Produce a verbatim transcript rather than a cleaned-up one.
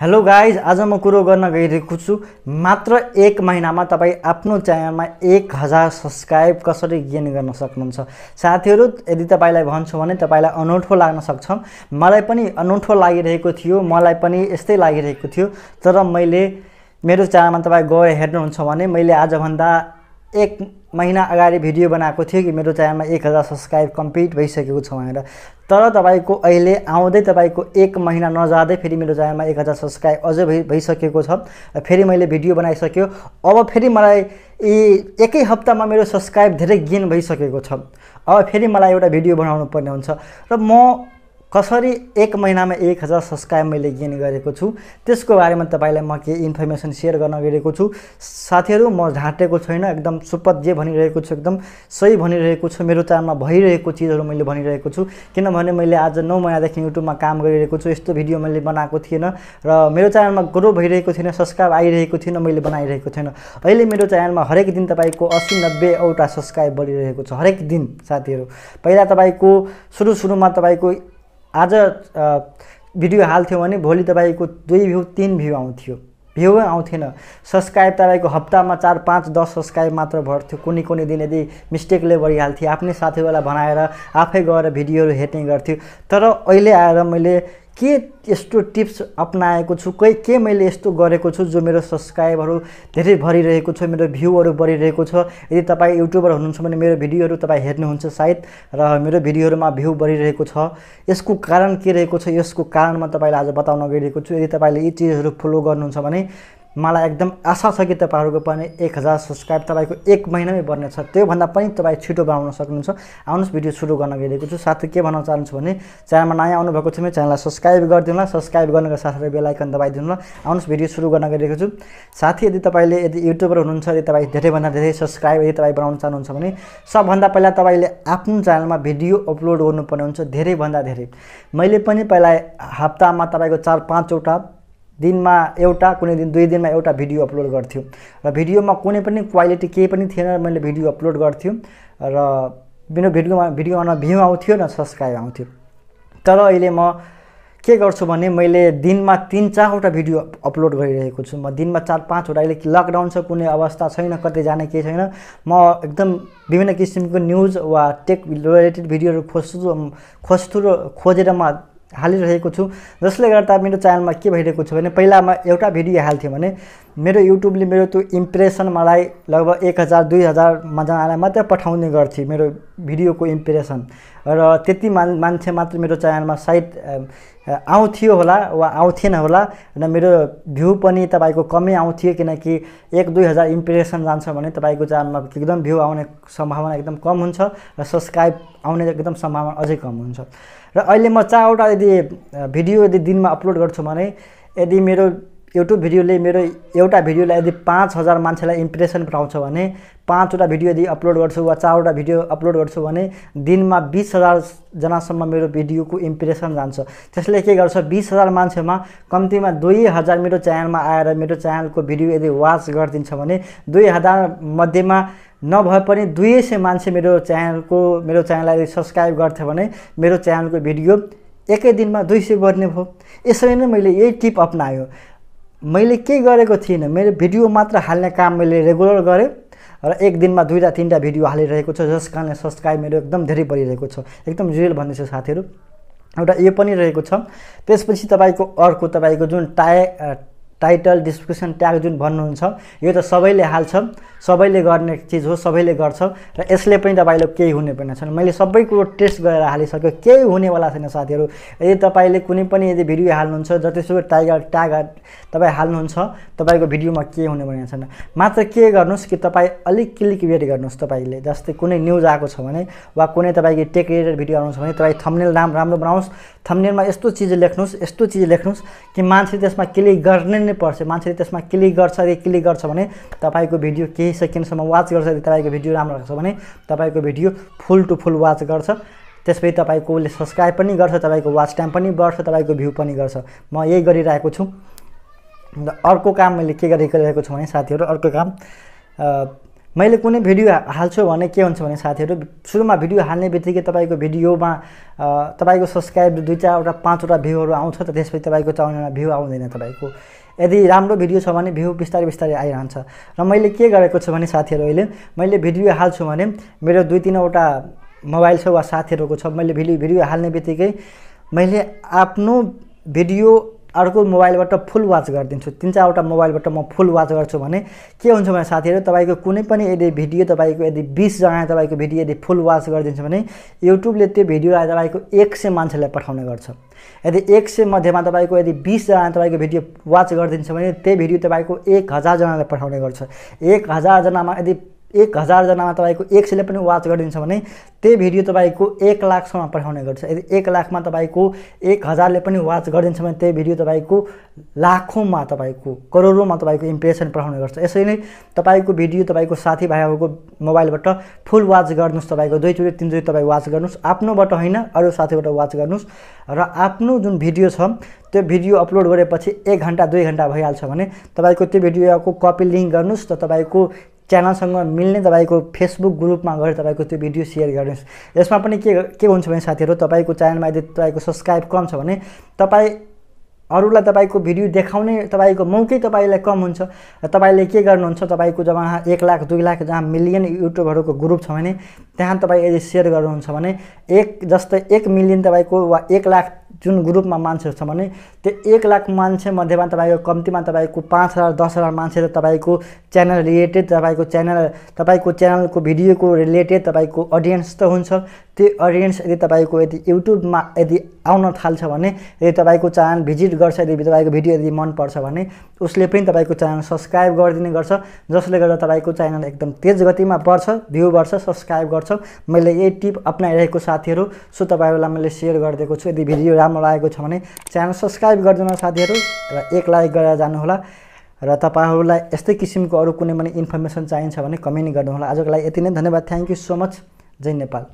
Hello guys, आज म कुरो गर्न गइरहेको छु। मात्र एक महिनामा तपाई आफ्नो च्यानलमा एक हजार सब्सक्राइब कसरी गेन गर्न सक्नुहुन्छ। साथीहरु, यदि तपाईलाई भन्छु भने तपाईलाई अनौठो लाग्न सक्छ। मलाई पनि अनौठो लागिरहेको थियो, मलाई पनि यस्तै लागिरहेको थियो। तर मैले मेरो च्यानलमा तपाई गएर हेर्नुहुन्छ भने मैले आजभन्दा एक महीना अगाडि भिडियो बनाएको थिएँ कि मेरो च्यानलमा एक हजार सब्सक्राइब कम्प्लिट भइसकेको छ भनेर। तर तपाईको अहिले आउँदै तपाईको एक महिना नजादै फेरि मेरो च्यानलमा एक हजार सब्सक्राइब अझै भइसकेको छ। फेरि मैले भिडियो बनाइसक्यो। अब फेरि मलाई एकै हप्तामा मेरो सब्सक्राइब धेरै गेन भइसकेको छ। अब फेरि मलाई एउटा भिडियो बनाउनु पर्ने हुन्छ र म कसरी एक महिनामा एक हजार सब्सक्राइब मैले गेन गरेको छु त्यसको बारेमा तपाईलाई म के इन्फर्मेसन सेयर गर्न गएको छु। साथीहरु, म झाटेको छैन, एकदम सुपथ जे भनिरहेको छु एकदम सही भनिरहेको छु। मेरो च्यानलमा भइरहेको चीजहरु मैले भनिरहेको छु, किनभने मैले आज नौ महिनादेखि युट्युबमा काम गरिरहेको छु। यस्तो भिडियो मैले बनाएको थिएन र मेरो च्यानलमा ग्रो भइरहेको थिएन, सब्सक्राइब आइरहेको थिएन, मैले बनाइरहेको थिएन। अहिले मेरो च्यानलमा हरेक दिन तपाईको अस्सी नब्बे औटा सब्सक्राइब बढिरहेको छ हरेक दिन। साथीहरु, पहिला तपाईको सुरु सुरुमा तपाईको आज भिडियो हाल्थ्यो भने भोलि तपाईको दुई भ्यू तीन भ्यू आउँथ्यो, भ्यूै आउँथेन। सब्सक्राइब तपाईको हप्तामा चार पाँच दस सब्सक्राइब मात्र बढ्थ्यो। कुनै कुनै दिन यदि मिस्टेकले बढिहाल्थ्यो, आफ्नै साथीहरूलाई भनाएर आफै गएर भिडियोहरू हेर्ने गर्थ्यो। तर अहिले आएर मैले के यस्तो टिप्स अपनाएको छु, के के मैले यस्तो गरेको छु जो मेरो सब्सक्राइबहरू धेरै बढिरहेको छ, मेरो भ्यूहरू बढिरहेको छ। यदि तपाईँ युट्युबर हुनुहुन्छ भने मेरो भिडियोहरू तपाईँ हेर्नुहुन्छ सायद र मेरो भिडियोहरूमा भ्यू बढिरहेको छ। यसको कारण के रहेको छ, यसको कारण म तपाईलाई आज बताउन गइरहेको छु। यदि तपाईँले यी चीजहरू फलो गर्नुहुन्छ भने मलाई एकदम आशा छ कि तपाईहरुको पनि एक हजार सब्सक्राइब तपाईको एक महिनामै बढ्नेछ। त्योभन्दा पनि तपाई छिटो बनाउन सक्नुहुन्छ। आउनुस्, भिडियो सुरु गर्न गइरहेको छु। साथै के भन्न चाहन्छु भने च्यानलमा नयाँ आउनुभएको छ भने च्यानललाई सब्सक्राइब गरिदिनु होला, सब्सक्राइब गर्नुको साथै बेल आइकन दबाइदिनु होला। आउनुस्, भिडियो सुरु गर्न गइरहेको छु। साथै यदि तपाईले यदि युट्युबर हुनुहुन्छ, यदि तपाई धेरैभन्दा धेरै सब्सक्राइब यदि तपाई बनाउन चाहनुहुन्छ भने सबभन्दा पहिला तपाईले आफ्नो च्यानलमा भिडियो अपलोड गर्नुपर्ने हुन्छ, धेरैभन्दा धेरै। मैले पनि पहिला हप्तामा तपाईको चार पाँचवटा, दिनमा एउटा, कुनै दिन दुई दिनमा एउटा भिडियो अपलोड गर्थ्यो र भिडियोमा कुनै पनि क्वालिटी केही पनि थिएन। मैले भिडियो अपलोड गर्थ्यो र मेरो भिडियोमा भिडियोमा भ्यू आउँथ्यो न सब्सक्राइब आउँथ्यो। तर अहिले म के गर्छु भने मैले दिनमा तीन चारवटा भिडियो अपलोड गरिरहेको छु। म दिनमा चार पाँचवटा, अहिले लकडाउन छ, कुनै अवस्था छैन, कतै जाने केही छैन। म एकदम विभिन्न किसिमको न्यूज वा टेक रिलेटेड भिडियोहरू खोज्छु खोज्छु र खोजेर म हालिरहेको छु, जसले गर्दा मेरो च्यानलमा के भइरहेको छ भने पहिला म एउटा भिडियो हाल्थेँ भने मेरो युट्युबले मेरो त्यो इम्प्रेसन मलाई लगभग एक हजार दुई हजारमा जनालाई मात्रै पठाउने गर्थ्यो मेरो भिडियोको इम्प्रेसन। र त्यति मान्छे मात्र मेरो च्यानलमा सायद आउँथ्यो होला वा आउँथेन होला, र मेरो भ्यू पनि तपाईको कमै आउँथ्यो, किनकि एक दुई हजार इम्प्रेसन जान्छ भने तपाईको च्यानलमा एकदम भ्यू आउने सम्भावना एकदम कम हुन्छ र सब्सक्राइब आउने एकदम सम्भावना अझै कम हुन्छ। र अहिले म चारवटा यदि भिडियो यदि दिनमा अपलोड गर्छु भने यदि मेरो युट्युब भिडियोले मेरो एउटा भिडियोलाई यदि पाँच हजार मान्छेलाई इम्प्रेसन पठाउँछ भने, पाँचवटा भिडियो यदि अपलोड गर्छु वा चारवटा भिडियो अपलोड गर्छु भने दिनमा बीस हजार जनासम्म मेरो भिडियोको इम्प्रेसन जान्छ। त्यसले के गर्छ, बीस हजार मान्छेमा कम्तीमा दुई हजार मेरो च्यानलमा आएर मेरो च्यानलको भिडियो यदि वाच गरिदिन्छ भने दुई हजार मध्येमा नभए पनि दुई सय मान्छे मेरो च्यानलको मेरो च्यानललाई सब्सक्राइब गर्थ्यो भने मेरो च्यानलको भिडियो एकै दिनमा दुई सय बढ्ने भयो। यसरी नै मैले यही टिप अपनायो। मैले के गरेको थिइनँ, मेरो भिडियो मात्र हाल्ने काम मैले रेगुलर गरेँ र एक दिनमा दुईटा तीनटा भिडियो हालिरहेको छ, जस कारणले सब्सक्राइब मेरो एकदम धेरै बढिरहेको छ। एकदम रियल भन्दैछु साथीहरू। एउटा यो पनि रहेको छ। त्यसपछि तपाईँको अर्को तपाईँको जुन टाइ टाइटल डिस्क्रिप्सन ट्याग जुन भन्नुहुन्छ, यो त सबैले हाल्छ, सबैले गर्ने चीज हो, सबैले गर्छ र यसले पनि तपाईले केही हुने पनि छैन। मैले सबै कुरो टेस्ट गरेर हालिसक्यो, केही हुनेवाला छैन साथीहरू। यदि तपाईले कुनै पनि यदि भिडियो हाल्नुहुन्छ, जतिसुकै टाइगर ट्याग तपाईँ हाल्नुहुन्छ, तपाईँको भिडियोमा केही हुने पनि छैन। मात्र के गर्नुहोस् कि तपाईँ अलिक क्लिक वेट गर्नुहोस्। तपाईँले जस्तै कुनै न्युज आएको छ भने वा कुनै तपाईँको टेक रिलेटेड भिडियो आउनुहुन्छ भने तपाईँ थम्बनेल नाम राम्रो बनाउनुहोस्, थम्बनेलमा यस्तो चिज लेख्नुहोस्, यस्तो चिज लेख्नुहोस् कि मान्छे त्यसमा क्लिक गर्ने नै पर्छ। मान्छेले त्यसमा क्लिक गर्छ। यदि क्लिक गर्छ भने तपाईँको भिडियो केही सेकेन्डसम्म वाच गर्छ। यदि तपाईँको भिडियो राम्रो लाग्छ भने तपाईँको video full to full watch गर्छ। त्यसपछि तपाईँकोले सब्सक्राइब पनि गर्छ, तपाईँको वाच टाइम पनि बढ्छ, तपाईँको भ्यू पनि गर्छ। म यही गरिरहेको छु। अर्को काम मैले के गरिरहेको छु भने साथीहरू, अर्को काम मैले कुनै भिडियो हाल्छु भने के हुन्छ भने साथीहरु सुरुमा भिडियो हाल्ने बित्तिकै तपाईको भिडियोमा तपाईको सब्स्क्राइब दुई चार वटा पाँच वटा भ्यूहरु आउँछ त त्यसपछि तपाईको च्यानलमा भ्यू आउँदैन तपाईको यदि राम्रो भिडियो छ भने भ्यू बिस्तारै बिस्तारै आइरहन्छ र मैले के गरेको छु भने साथीहरु अहिले मैले भिडियो हाल्छु भने मेरो दुई तीन वटा मोबाइल छ वा साथीहरुको छ मैले भिडियो भिडियो हाल्ने बित्तिकै मैले आफ्नो भिडियो अर्को मोबाइलबाट फुल वाच गर्दिन्छु तीन चार वटा मोबाइलबाट म फुल वाच गर्छु भने के हुन्छ भने साथीहरु तपाईको कुनै पनि यदि भिडियो तपाईको यदि बीस जना तपाईको भिडियो यदि फुल वाच गर्दिन्छ भने युट्युबले त्यो भिडियोलाई तपाईको एक सय मान्छेलाई पठाउने गर्छ यदि एक सय मध्येमा तपाईको यदि बीस जना तपाईको भिडियो वाच गर्दिन्छ भने त्यो भिडियो तपाईको एक हजार जनालाई पठाउने गर्छ एक हजार जनामा यदि एक हजार जनामा तपाईको एक सय ले पनि वाच गरिन्छ भने त्यो भिडियो तपाईको एक लाख सम्म पठाउने गर्छ यदि एक लाख मा तपाईको एक हजार ले पनि वाच गरिन्छ भने त्यो भिडियो तपाईको लाखौं मा तपाईको करोडौं मा तपाईको इम्प्रेसन पठाउने गर्छ यसरी नै तपाईको भिडियो तपाईको साथीभाइहरुको मोबाइलबाट फुल वाच गर्नुस् तपाईको दुई चोटी तीन चोटी तपाई वाच गर्नुस् आफ्नोबाट हैन अरु साथीबाट वाच गर्नुस् र आफ्नो जुन भिडियो छ त्यो भिडियो अपलोड गरेपछि एक घण्टा दुई घण्टा भइहाल्छ भने तपाईको त्यो भिडियोको कपी लिंक गर्नुस् त तपाईको च्यानलसँग मिल्ने तपाईको फेसबुक ग्रुपमा गएर तपाईको त्यो भिडियो शेयर गर्नुस् यसमा पनि के के हुन्छ भने साथीहरु तपाईको च्यानलमा यदि तपाईको सब्स्क्राइब कम छ भने तपाई अरुलाई तपाईको भिडियो देखाउने तपाईको मौकै तपाईलाई कम हुन्छ र तपाईले के गर्नुहुन्छ तपाईको जहाँ एक लाख दुई लाख जहाँ मिलियन युट्युबरहरुको ग्रुप छ भने त्यहाँ तपाई यदि शेयर गर्नुहुन्छ भने एक जस्तै एक मिलियन तपाईको वा एक लाख जुन ग्रुपमा मान्छेहरु छ भने त्यो एक लाख मान्छे मध्येमा तपाईको कम्तिमा तपाईको पाँच हजार दस हजार मान्छे त तपाईको च्यानल रिलेटेड तपाईको च्यानल तपाईको च्यानलको भिडियोको रिलेटेड तपाईको ऑडियन्स त हुन्छ त्यो ऑडियन्स यदि तपाईको यदि युट्युबमा यदि आउन थाल्छ भने यदि तपाईको च्यानल भिजिट गर्छ यदि तपाईको भिडियो यदि मन पर्छ भने उसले पनि तपाईको च्यानल सब्स्क्राइब गरिदिने गर्छ जसले गर्दा तपाईको च्यानल एकदम तेज गतिमा बढ्छ भ्यू बढ्छ सब्स्क्राइब गर्छ मैले यही टिप अपनाइरहेको साथीहरु सो तपाईहरुलाई मैले शेयर गरिदिएको छु यदि भिडियो राम्रो लागेको छ भने च्यानल सब्स्क्राइब गर्दिनु साथीहरु र एक लाइक गरेर जानु होला र तपाईहरुलाई यस्तै किसिमको अरु कुनै पनि इन्फर्मेसन चाहिन्छ भने कमेन्ट गर्नु होला आजको लागि यति नै धन्यवाद थ्यांक यू सो मच जय नेपाल।